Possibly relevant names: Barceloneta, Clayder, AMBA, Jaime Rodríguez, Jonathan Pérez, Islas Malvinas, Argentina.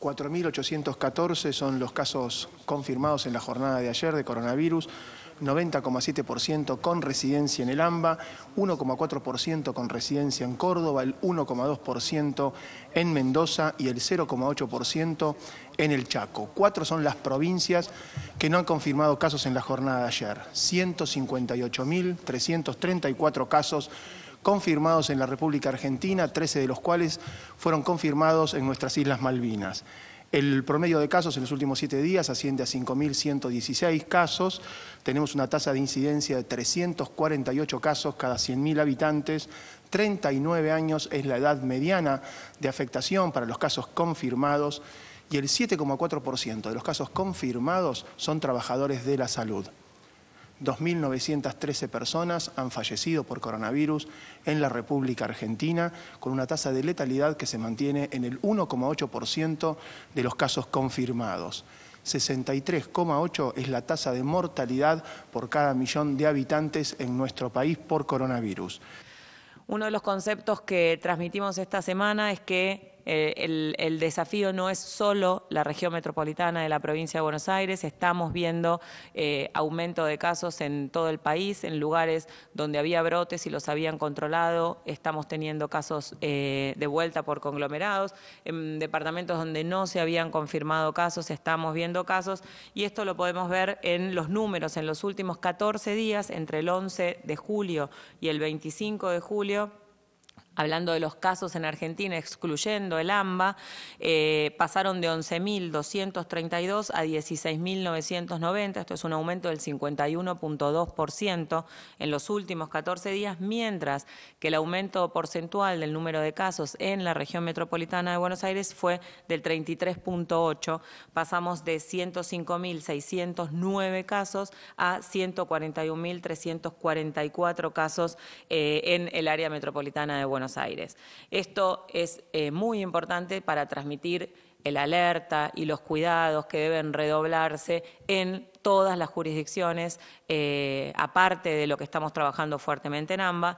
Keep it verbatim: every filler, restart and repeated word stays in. cuatro mil ochocientos catorce son los casos confirmados en la jornada de ayer de coronavirus, noventa coma siete por ciento con residencia en el AMBA, uno coma cuatro por ciento con residencia en Córdoba, el uno coma dos por ciento en Mendoza y el cero coma ocho por ciento en el Chaco. Cuatro son las provincias que no han confirmado casos en la jornada de ayer. ciento cincuenta y ocho mil trescientos treinta y cuatro casos confirmados en la República Argentina, trece de los cuales fueron confirmados en nuestras Islas Malvinas. El promedio de casos en los últimos siete días asciende a cinco mil ciento dieciséis casos. Tenemos una tasa de incidencia de trescientos cuarenta y ocho casos cada cien mil habitantes. treinta y nueve años es la edad mediana de afectación para los casos confirmados y el siete coma cuatro por ciento de los casos confirmados son trabajadores de la salud. dos mil novecientas trece personas han fallecido por coronavirus en la República Argentina, con una tasa de letalidad que se mantiene en el uno coma ocho por ciento de los casos confirmados. sesenta y tres coma ocho por ciento es la tasa de mortalidad por cada millón de habitantes en nuestro país por coronavirus. Uno de los conceptos que transmitimos esta semana es que eh, el, el desafío no es solo la región metropolitana de la provincia de Buenos Aires, estamos viendo eh, aumento de casos en todo el país, en lugares donde había brotes y los habían controlado, estamos teniendo casos eh, de vuelta por conglomerados, en departamentos donde no se habían confirmado casos, estamos viendo casos y esto lo podemos ver en los números, en los últimos catorce días, entre el once de julio y el veinticinco de julio, hablando de los casos en Argentina, excluyendo el AMBA, eh, pasaron de once mil doscientos treinta y dos a dieciséis mil novecientos noventa, esto es un aumento del cincuenta y uno coma dos por ciento en los últimos catorce días, mientras que el aumento porcentual del número de casos en la región metropolitana de Buenos Aires fue del treinta y tres coma ocho por ciento, pasamos de ciento cinco mil seiscientos nueve casos a ciento cuarenta y un mil trescientos cuarenta y cuatro casos eh, en el área metropolitana de Buenos Aires. Aires. Esto es eh, muy importante para transmitir el alerta y los cuidados que deben redoblarse en todas las jurisdicciones, eh, aparte de lo que estamos trabajando fuertemente en AMBA.